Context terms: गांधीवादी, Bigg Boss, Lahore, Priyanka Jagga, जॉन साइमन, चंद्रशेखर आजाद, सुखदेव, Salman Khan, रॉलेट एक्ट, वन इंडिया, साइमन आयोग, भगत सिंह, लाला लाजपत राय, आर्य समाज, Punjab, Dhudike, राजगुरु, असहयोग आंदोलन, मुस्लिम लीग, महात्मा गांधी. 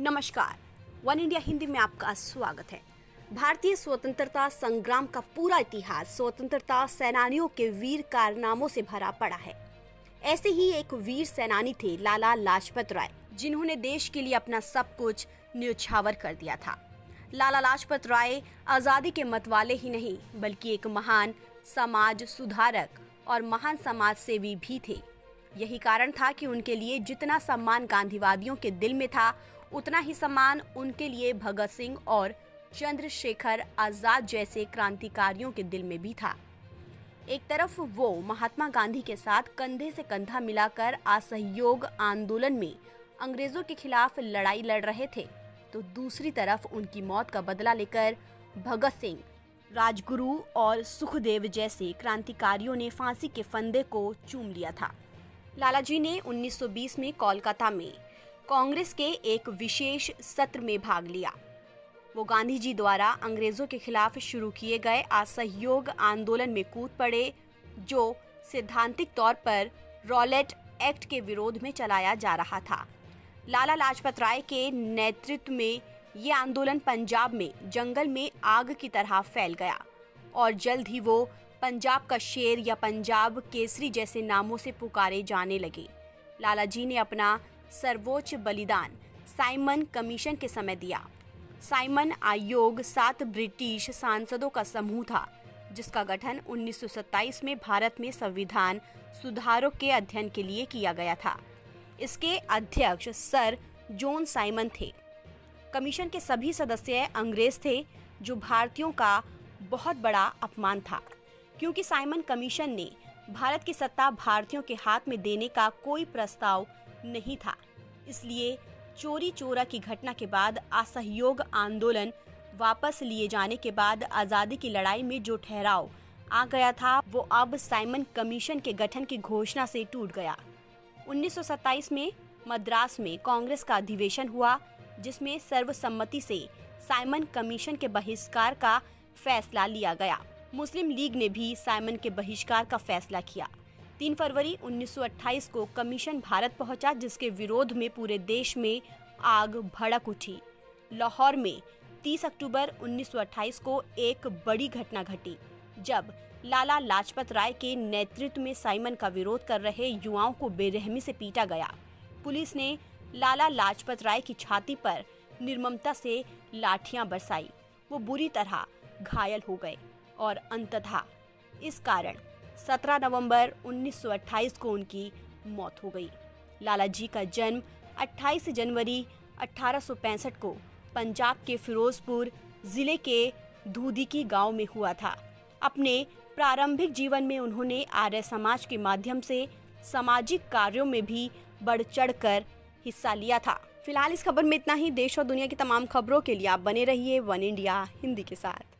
नमस्कार, वन इंडिया Hindi में आपका स्वागत है। भारतीय स्वतंत्रता संग्राम का पूरा इतिहास स्वतंत्रता सेनानियों के वीर कारनामों से भरा पड़ा है। ऐसे ही एक वीर सेनानी थे लाला लाजपत राय, जिन्होंने देश के लिए अपना सब कुछ न्यौछावर कर दिया था। लाला लाजपत राय आज़ादी के मतवाले ही नहीं बल्कि एक महान समाज सुधारक और महान समाज सेवी भी थे। यही कारण था कि उनके लिए जितना सम्मान गांधीवादियों के दिल में था, उतना ही सम्मान उनके लिए भगत सिंह और चंद्रशेखर आजाद जैसे क्रांतिकारियों के दिल में भी था। एक तरफ वो महात्मा गांधी के साथ कंधे से कंधा मिलाकर असहयोग आंदोलन में अंग्रेजों के खिलाफ लड़ाई लड़ रहे थे, तो दूसरी तरफ उनकी मौत का बदला लेकर भगत सिंह, राजगुरु और सुखदेव जैसे क्रांतिकारियों ने फांसी के फंदे को चूम लिया था। लाला जी ने 1920 में कोलकाता में कांग्रेस के एक विशेष सत्र में भाग लिया। वो गांधी जी द्वारा अंग्रेजों के खिलाफ शुरू किए गए असहयोग आंदोलन में कूद पड़े, जो सैद्धांतिक तौर पर रॉलेट एक्ट के विरोध में चलाया जा रहा था। लाला लाजपत राय के नेतृत्व में ये आंदोलन पंजाब में जंगल में आग की तरह फैल गया और जल्द ही वो पंजाब का शेर या पंजाब केसरी जैसे नामों से पुकारे जाने लगे। लाला जी ने अपना सर्वोच्च बलिदान साइमन कमीशन के समय दिया। साइमन आयोग 7 ब्रिटिश सांसदों का समूह था, जिसका गठन 1927 में भारत में संविधान सुधारों के अध्ययन के लिए किया गया था। इसके अध्यक्ष सर जॉन साइमन थे। कमीशन के सभी सदस्य अंग्रेज थे, जो भारतीयों का बहुत बड़ा अपमान था, क्योंकि साइमन कमीशन ने भारत की सत्ता भारतीयों के हाथ में देने का कोई प्रस्ताव नहीं था। इसलिए चोरी चोरा की घटना के बाद असहयोग आंदोलन वापस लिए जाने के बाद आज़ादी की लड़ाई में जो ठहराव आ गया था, वो अब साइमन कमीशन के गठन की घोषणा से टूट गया। 1927 में मद्रास में कांग्रेस का अधिवेशन हुआ, जिसमें सर्वसम्मति से साइमन कमीशन के बहिष्कार का फैसला लिया गया। मुस्लिम लीग ने भी साइमन के बहिष्कार का फैसला किया। 3 फरवरी 1928 को कमीशन भारत पहुंचा, जिसके विरोध में पूरे देश में आग भड़क उठी। लाहौर में 30 अक्टूबर 1928 को एक बड़ी घटना घटी, जब लाला लाजपत राय के नेतृत्व में साइमन का विरोध कर रहे युवाओं को बेरहमी से पीटा गया। पुलिस ने लाला लाजपत राय की छाती पर निर्ममता से लाठियां बरसाई। वो बुरी तरह घायल हो गए और अंततः इस कारण 17 नवंबर 1928 को उनकी मौत हो गई। लाला जी का जन्म 28 जनवरी 1865 को पंजाब के फिरोजपुर ज़िले के धूदीकी गांव में हुआ था। अपने प्रारंभिक जीवन में उन्होंने आर्य समाज के माध्यम से सामाजिक कार्यों में भी बढ़ चढ़कर हिस्सा लिया था। फिलहाल इस खबर में इतना ही। देश और दुनिया की तमाम खबरों के लिए आप बने रहिए वन इंडिया हिंदी के साथ।